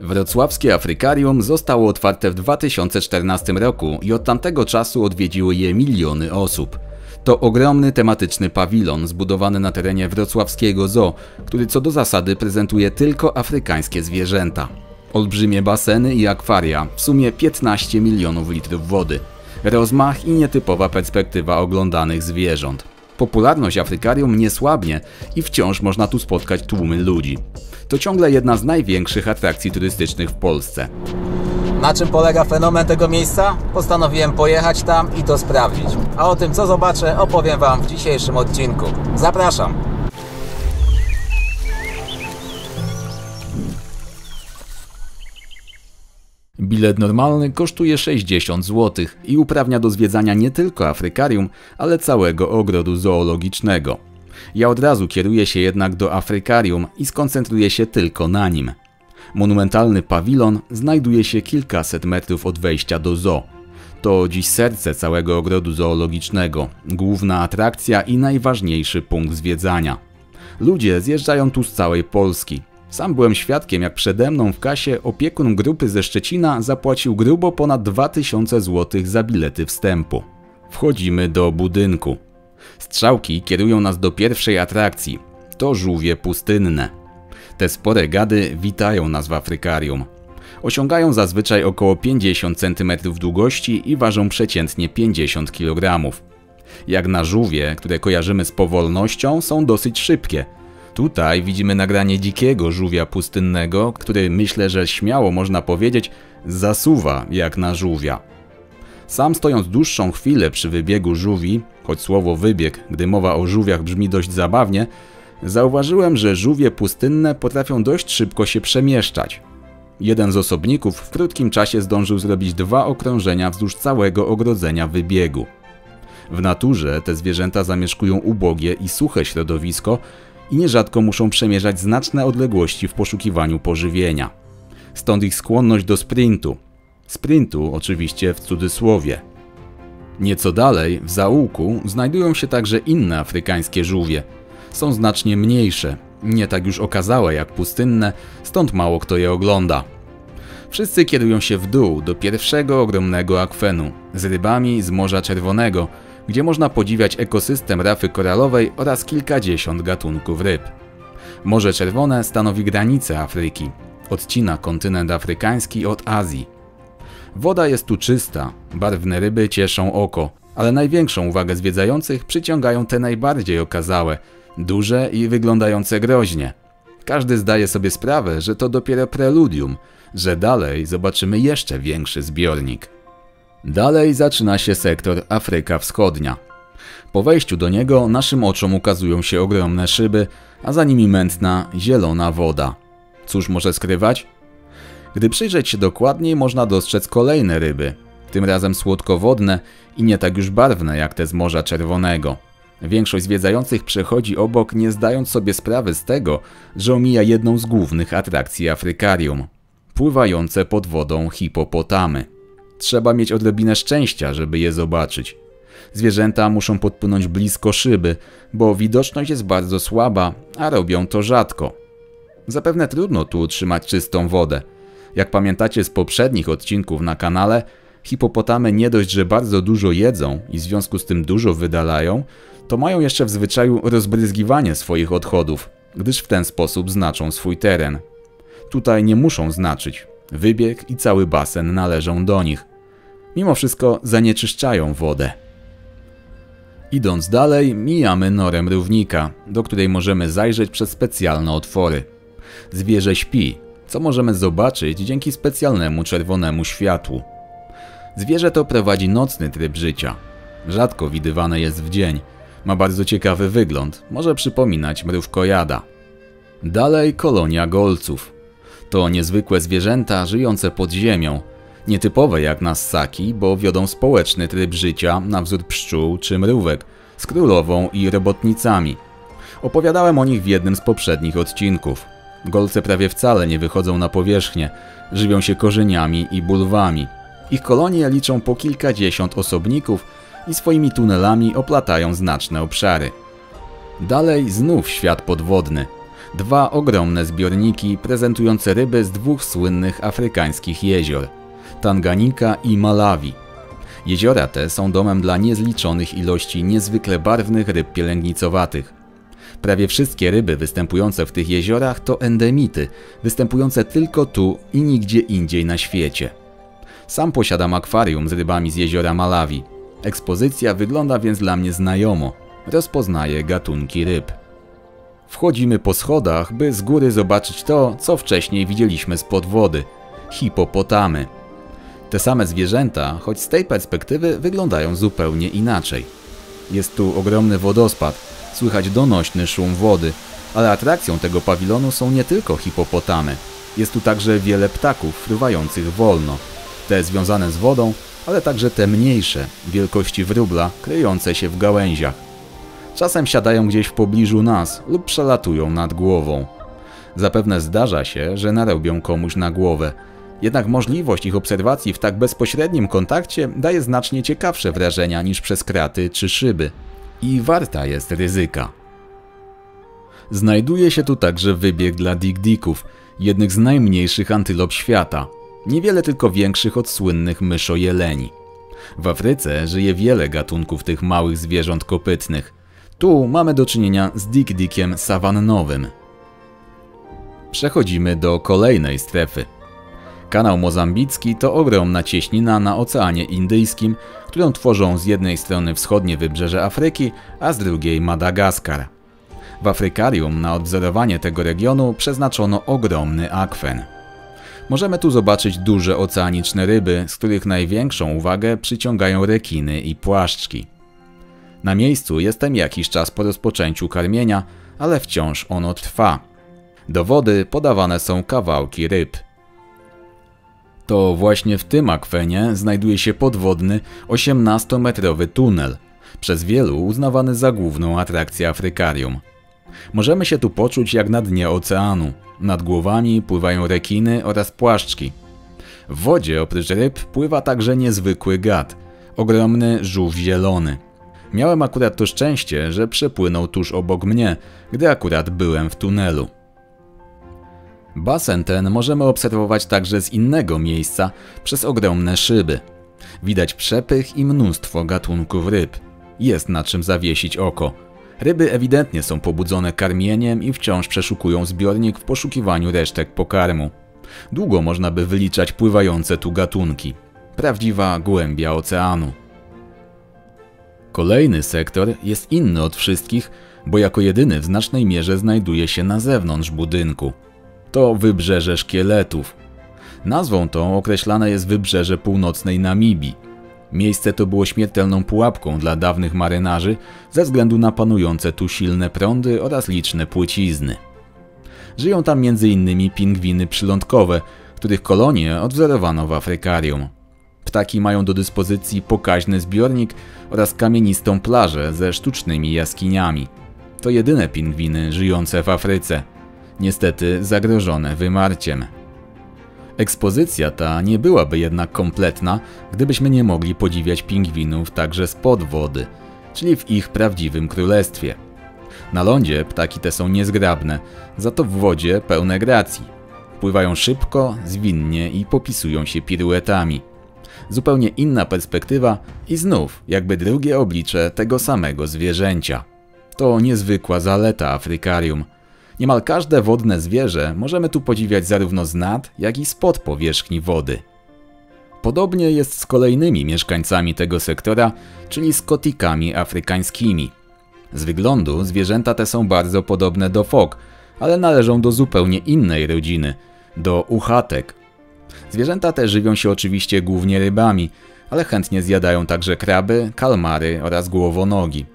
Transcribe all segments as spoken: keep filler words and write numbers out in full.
Wrocławskie Afrykarium zostało otwarte w dwa tysiące czternastym roku i od tamtego czasu odwiedziły je miliony osób. To ogromny tematyczny pawilon zbudowany na terenie wrocławskiego zoo, który co do zasady prezentuje tylko afrykańskie zwierzęta. Olbrzymie baseny i akwaria, w sumie piętnaście milionów litrów wody. Rozmach i nietypowa perspektywa oglądanych zwierząt. Popularność Afrykarium nie słabnie i wciąż można tu spotkać tłumy ludzi. To ciągle jedna z największych atrakcji turystycznych w Polsce. Na czym polega fenomen tego miejsca? Postanowiłem pojechać tam i to sprawdzić. A o tym, co zobaczę, opowiem Wam w dzisiejszym odcinku. Zapraszam! Bilet normalny kosztuje sześćdziesiąt złotych i uprawnia do zwiedzania nie tylko Afrykarium, ale całego ogrodu zoologicznego. Ja od razu kieruję się jednak do Afrykarium i skoncentruję się tylko na nim. Monumentalny pawilon znajduje się kilkaset metrów od wejścia do zoo. To dziś serce całego ogrodu zoologicznego, główna atrakcja i najważniejszy punkt zwiedzania. Ludzie zjeżdżają tu z całej Polski. Sam byłem świadkiem, jak przede mną w kasie opiekun grupy ze Szczecina zapłacił grubo ponad dwa tysiące złotych za bilety wstępu. Wchodzimy do budynku. Strzałki kierują nas do pierwszej atrakcji. To żółwie pustynne. Te spore gady witają nas w Afrykarium. Osiągają zazwyczaj około pięćdziesiąt centymetrów długości i ważą przeciętnie pięćdziesiąt kilogramów. Jak na żółwie, które kojarzymy z powolnością, są dosyć szybkie. Tutaj widzimy nagranie dzikiego żółwia pustynnego, który myślę, że śmiało można powiedzieć, zasuwa jak na żółwia. Sam stojąc dłuższą chwilę przy wybiegu żółwi, choć słowo wybieg, gdy mowa o żółwiach brzmi dość zabawnie, zauważyłem, że żółwie pustynne potrafią dość szybko się przemieszczać. Jeden z osobników w krótkim czasie zdążył zrobić dwa okrążenia wzdłuż całego ogrodzenia wybiegu. W naturze te zwierzęta zamieszkują ubogie i suche środowisko, i nierzadko muszą przemierzać znaczne odległości w poszukiwaniu pożywienia. Stąd ich skłonność do sprintu. Sprintu oczywiście w cudzysłowie. Nieco dalej, w zaułku, znajdują się także inne afrykańskie żółwie. Są znacznie mniejsze, nie tak już okazałe jak pustynne, stąd mało kto je ogląda. Wszyscy kierują się w dół do pierwszego ogromnego akwenu z rybami z Morza Czerwonego, gdzie można podziwiać ekosystem rafy koralowej oraz kilkadziesiąt gatunków ryb. Morze Czerwone stanowi granicę Afryki. Odcina kontynent afrykański od Azji. Woda jest tu czysta, barwne ryby cieszą oko, ale największą uwagę zwiedzających przyciągają te najbardziej okazałe, duże i wyglądające groźnie. Każdy zdaje sobie sprawę, że to dopiero preludium, że dalej zobaczymy jeszcze większy zbiornik. Dalej zaczyna się sektor Afryka Wschodnia. Po wejściu do niego naszym oczom ukazują się ogromne szyby, a za nimi mętna, zielona woda. Cóż może skrywać? Gdy przyjrzeć się dokładniej, można dostrzec kolejne ryby, tym razem słodkowodne i nie tak już barwne jak te z Morza Czerwonego. Większość zwiedzających przechodzi obok, nie zdając sobie sprawy z tego, że omija jedną z głównych atrakcji Afrykarium – pływające pod wodą hipopotamy. Trzeba mieć odrobinę szczęścia, żeby je zobaczyć. Zwierzęta muszą podpłynąć blisko szyby, bo widoczność jest bardzo słaba, a robią to rzadko. Zapewne trudno tu utrzymać czystą wodę. Jak pamiętacie z poprzednich odcinków na kanale, hipopotamy nie dość, że bardzo dużo jedzą i w związku z tym dużo wydalają, to mają jeszcze w zwyczaju rozbryzgiwanie swoich odchodów, gdyż w ten sposób znaczą swój teren. Tutaj nie muszą znaczyć. Wybieg i cały basen należą do nich. Mimo wszystko zanieczyszczają wodę. Idąc dalej, mijamy norę równika, do której możemy zajrzeć przez specjalne otwory. Zwierzę śpi, co możemy zobaczyć dzięki specjalnemu czerwonemu światłu. Zwierzę to prowadzi nocny tryb życia. Rzadko widywane jest w dzień. Ma bardzo ciekawy wygląd, może przypominać mrówkojada. Dalej kolonia golców. To niezwykłe zwierzęta żyjące pod ziemią. Nietypowe jak na ssaki, bo wiodą społeczny tryb życia na wzór pszczół czy mrówek, z królową i robotnicami. Opowiadałem o nich w jednym z poprzednich odcinków. Golce prawie wcale nie wychodzą na powierzchnię, żywią się korzeniami i bulwami. Ich kolonie liczą po kilkadziesiąt osobników i swoimi tunelami oplatają znaczne obszary. Dalej znów świat podwodny. dwa ogromne zbiorniki prezentujące ryby z dwóch słynnych afrykańskich jezior – Tanganyika i Malawi. Jeziora te są domem dla niezliczonych ilości niezwykle barwnych ryb pielęgnicowatych. Prawie wszystkie ryby występujące w tych jeziorach to endemity, występujące tylko tu i nigdzie indziej na świecie. Sam posiadam akwarium z rybami z jeziora Malawi. Ekspozycja wygląda więc dla mnie znajomo. Rozpoznaję gatunki ryb. Wchodzimy po schodach, by z góry zobaczyć to, co wcześniej widzieliśmy spod wody – hipopotamy. Te same zwierzęta, choć z tej perspektywy wyglądają zupełnie inaczej. Jest tu ogromny wodospad, słychać donośny szum wody, ale atrakcją tego pawilonu są nie tylko hipopotamy. Jest tu także wiele ptaków fruwających wolno. Te związane z wodą, ale także te mniejsze, wielkości wróbla, kryjące się w gałęziach. Czasem siadają gdzieś w pobliżu nas lub przelatują nad głową. Zapewne zdarza się, że narobią komuś na głowę. Jednak możliwość ich obserwacji w tak bezpośrednim kontakcie daje znacznie ciekawsze wrażenia niż przez kraty czy szyby. I warta jest ryzyka. Znajduje się tu także wybieg dla dig-dików, jednych z najmniejszych antylop świata. Niewiele tylko większych od słynnych myszojeleni. W Afryce żyje wiele gatunków tych małych zwierząt kopytnych. Tu mamy do czynienia z dig-dikiem sawannowym. Przechodzimy do kolejnej strefy. Kanał Mozambicki to ogromna cieśnina na Oceanie Indyjskim, którą tworzą z jednej strony wschodnie wybrzeże Afryki, a z drugiej Madagaskar. W Afrykarium na odwzorowanie tego regionu przeznaczono ogromny akwen. Możemy tu zobaczyć duże oceaniczne ryby, z których największą uwagę przyciągają rekiny i płaszczki. Na miejscu jestem jakiś czas po rozpoczęciu karmienia, ale wciąż ono trwa. Do wody podawane są kawałki ryb. To właśnie w tym akwenie znajduje się podwodny, osiemnastometrowy tunel, przez wielu uznawany za główną atrakcję afrykarium. Możemy się tu poczuć jak na dnie oceanu. Nad głowami pływają rekiny oraz płaszczki. W wodzie oprócz ryb pływa także niezwykły gad, ogromny żółw zielony. Miałem akurat to szczęście, że przepłynął tuż obok mnie, gdy akurat byłem w tunelu. Basen ten możemy obserwować także z innego miejsca przez ogromne szyby. Widać przepych i mnóstwo gatunków ryb. Jest na czym zawiesić oko. Ryby ewidentnie są pobudzone karmieniem i wciąż przeszukują zbiornik w poszukiwaniu resztek pokarmu. Długo można by wyliczać pływające tu gatunki. Prawdziwa głębia oceanu. Kolejny sektor jest inny od wszystkich, bo jako jedyny w znacznej mierze znajduje się na zewnątrz budynku. To wybrzeże szkieletów. Nazwą tą określane jest wybrzeże północnej Namibii. Miejsce to było śmiertelną pułapką dla dawnych marynarzy ze względu na panujące tu silne prądy oraz liczne płycizny. Żyją tam między innymi pingwiny przylądkowe, których kolonie odwzorowano w Afrykarium. Ptaki mają do dyspozycji pokaźny zbiornik oraz kamienistą plażę ze sztucznymi jaskiniami. To jedyne pingwiny żyjące w Afryce. Niestety zagrożone wymarciem. Ekspozycja ta nie byłaby jednak kompletna, gdybyśmy nie mogli podziwiać pingwinów także spod wody, czyli w ich prawdziwym królestwie. Na lądzie ptaki te są niezgrabne, za to w wodzie pełne gracji. Pływają szybko, zwinnie i popisują się piruetami. Zupełnie inna perspektywa i znów jakby drugie oblicze tego samego zwierzęcia. To niezwykła zaleta Afrykarium. Niemal każde wodne zwierzę możemy tu podziwiać zarówno z nad, jak i spod powierzchni wody. Podobnie jest z kolejnymi mieszkańcami tego sektora, czyli z kotikami afrykańskimi. Z wyglądu zwierzęta te są bardzo podobne do fok, ale należą do zupełnie innej rodziny, do uchatek. Zwierzęta te żywią się oczywiście głównie rybami, ale chętnie zjadają także kraby, kalmary oraz głowonogi.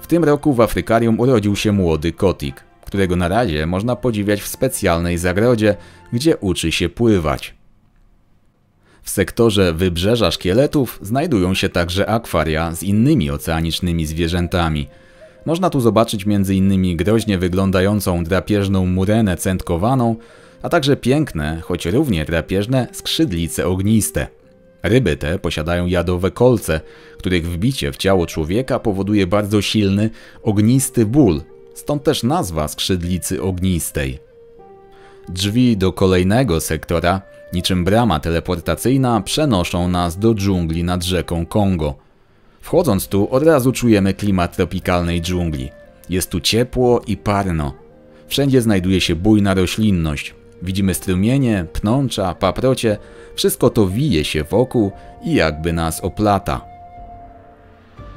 W tym roku w Afrykarium urodził się młody kotik, którego na razie można podziwiać w specjalnej zagrodzie, gdzie uczy się pływać. W sektorze wybrzeża szkieletów znajdują się także akwaria z innymi oceanicznymi zwierzętami. Można tu zobaczyć między innymi groźnie wyglądającą drapieżną murenę cętkowaną, a także piękne, choć równie drapieżne, skrzydlice ogniste. Ryby te posiadają jadowe kolce, których wbicie w ciało człowieka powoduje bardzo silny, ognisty ból, stąd też nazwa skrzydlicy ognistej. Drzwi do kolejnego sektora, niczym brama teleportacyjna, przenoszą nas do dżungli nad rzeką Kongo. Wchodząc tu, od razu czujemy klimat tropikalnej dżungli. Jest tu ciepło i parno. Wszędzie znajduje się bujna roślinność. Widzimy strumienie, pnącza, paprocie. Wszystko to wije się wokół i jakby nas oplata.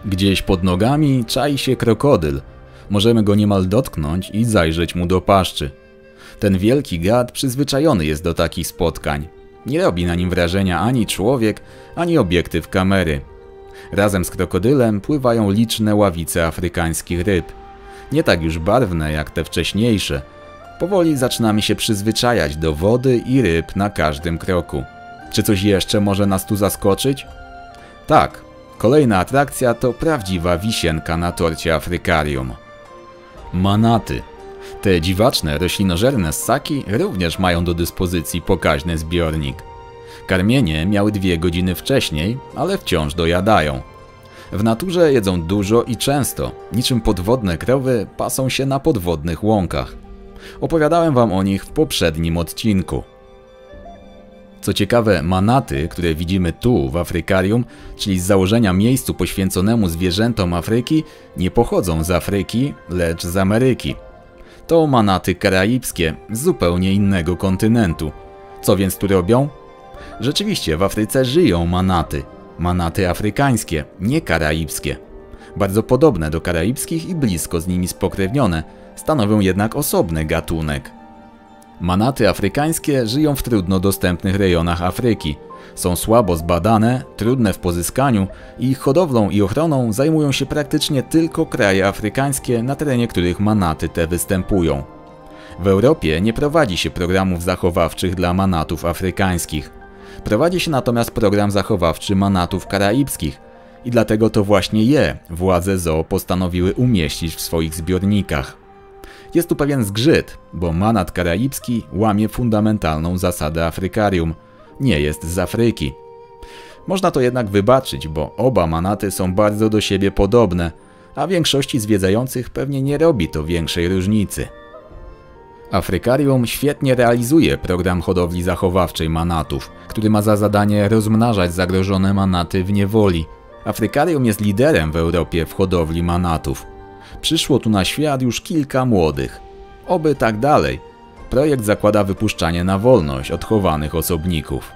Gdzieś pod nogami czai się krokodyl. Możemy go niemal dotknąć i zajrzeć mu do paszczy. Ten wielki gad przyzwyczajony jest do takich spotkań. Nie robi na nim wrażenia ani człowiek, ani obiektyw kamery. Razem z krokodylem pływają liczne ławice afrykańskich ryb. Nie tak już barwne jak te wcześniejsze. Powoli zaczynamy się przyzwyczajać do wody i ryb na każdym kroku. Czy coś jeszcze może nas tu zaskoczyć? Tak, kolejna atrakcja to prawdziwa wisienka na torcie afrykarium. Manaty. Te dziwaczne, roślinożerne ssaki również mają do dyspozycji pokaźny zbiornik. Karmienie miały dwie godziny wcześniej, ale wciąż dojadają. W naturze jedzą dużo i często, niczym podwodne krowy pasą się na podwodnych łąkach. Opowiadałem wam o nich w poprzednim odcinku. Co ciekawe, manaty, które widzimy tu w Afrykarium, czyli z założenia miejscu poświęconemu zwierzętom Afryki, nie pochodzą z Afryki, lecz z Ameryki. To manaty karaibskie z zupełnie innego kontynentu. Co więc tu robią? Rzeczywiście w Afryce żyją manaty. Manaty afrykańskie, nie karaibskie. Bardzo podobne do karaibskich i blisko z nimi spokrewnione, stanowią jednak osobny gatunek. Manaty afrykańskie żyją w trudno dostępnych rejonach Afryki. Są słabo zbadane, trudne w pozyskaniu i ich hodowlą i ochroną zajmują się praktycznie tylko kraje afrykańskie, na terenie których manaty te występują. W Europie nie prowadzi się programów zachowawczych dla manatów afrykańskich. Prowadzi się natomiast program zachowawczy manatów karaibskich i dlatego to właśnie je władze zoo postanowiły umieścić w swoich zbiornikach. Jest tu pewien zgrzyt, bo manat karaibski łamie fundamentalną zasadę afrykarium. Nie jest z Afryki. Można to jednak wybaczyć, bo oba manaty są bardzo do siebie podobne, a większości zwiedzających pewnie nie robi to większej różnicy. Afrykarium świetnie realizuje program hodowli zachowawczej manatów, który ma za zadanie rozmnażać zagrożone manaty w niewoli. Afrykarium jest liderem w Europie w hodowli manatów. Przyszło tu na świat już kilka młodych. Oby tak dalej. Projekt zakłada wypuszczanie na wolność odchowanych osobników.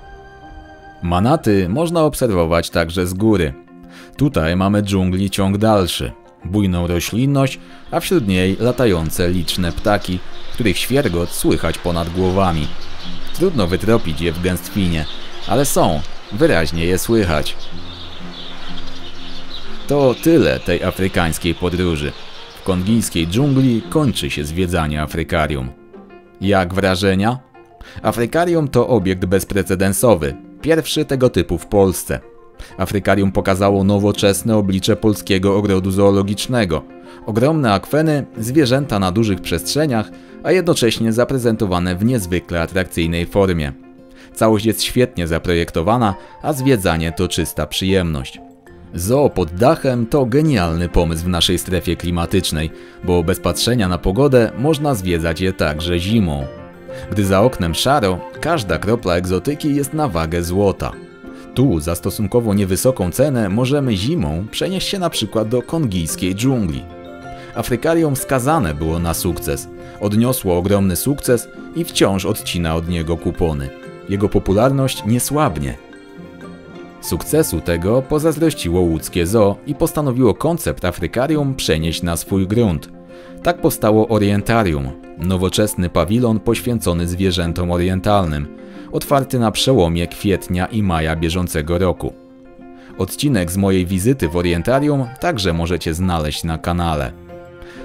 Manaty można obserwować także z góry. Tutaj mamy dżungli ciąg dalszy, bujną roślinność, a wśród niej latające liczne ptaki, których świergot słychać ponad głowami. Trudno wytropić je w gęstwinie, ale są, wyraźnie je słychać. To tyle tej afrykańskiej podróży. W kongińskiej dżungli kończy się zwiedzanie afrykarium. Jak wrażenia? Afrykarium to obiekt bezprecedensowy, pierwszy tego typu w Polsce. Afrykarium pokazało nowoczesne oblicze polskiego ogrodu zoologicznego. Ogromne akweny, zwierzęta na dużych przestrzeniach, a jednocześnie zaprezentowane w niezwykle atrakcyjnej formie. Całość jest świetnie zaprojektowana, a zwiedzanie to czysta przyjemność. Zoo pod dachem to genialny pomysł w naszej strefie klimatycznej, bo bez patrzenia na pogodę można zwiedzać je także zimą. Gdy za oknem szaro, każda kropla egzotyki jest na wagę złota. Tu za stosunkowo niewysoką cenę możemy zimą przenieść się na przykład do kongijskiej dżungli. Afrykarium skazane było na sukces. Odniosło ogromny sukces i wciąż odcina od niego kupony. Jego popularność nie słabnie. Sukcesu tego pozazdrościło łódzkie zoo i postanowiło koncept afrykarium przenieść na swój grunt. Tak powstało Orientarium, nowoczesny pawilon poświęcony zwierzętom orientalnym, otwarty na przełomie kwietnia i maja bieżącego roku. Odcinek z mojej wizyty w Orientarium także możecie znaleźć na kanale.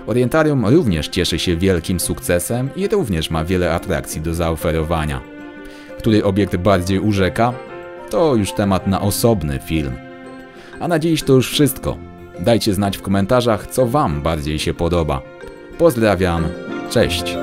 Orientarium również cieszy się wielkim sukcesem i również ma wiele atrakcji do zaoferowania. Który obiekt bardziej urzeka? To już temat na osobny film. A na dziś to już wszystko. Dajcie znać w komentarzach, co wam bardziej się podoba. Pozdrawiam, cześć!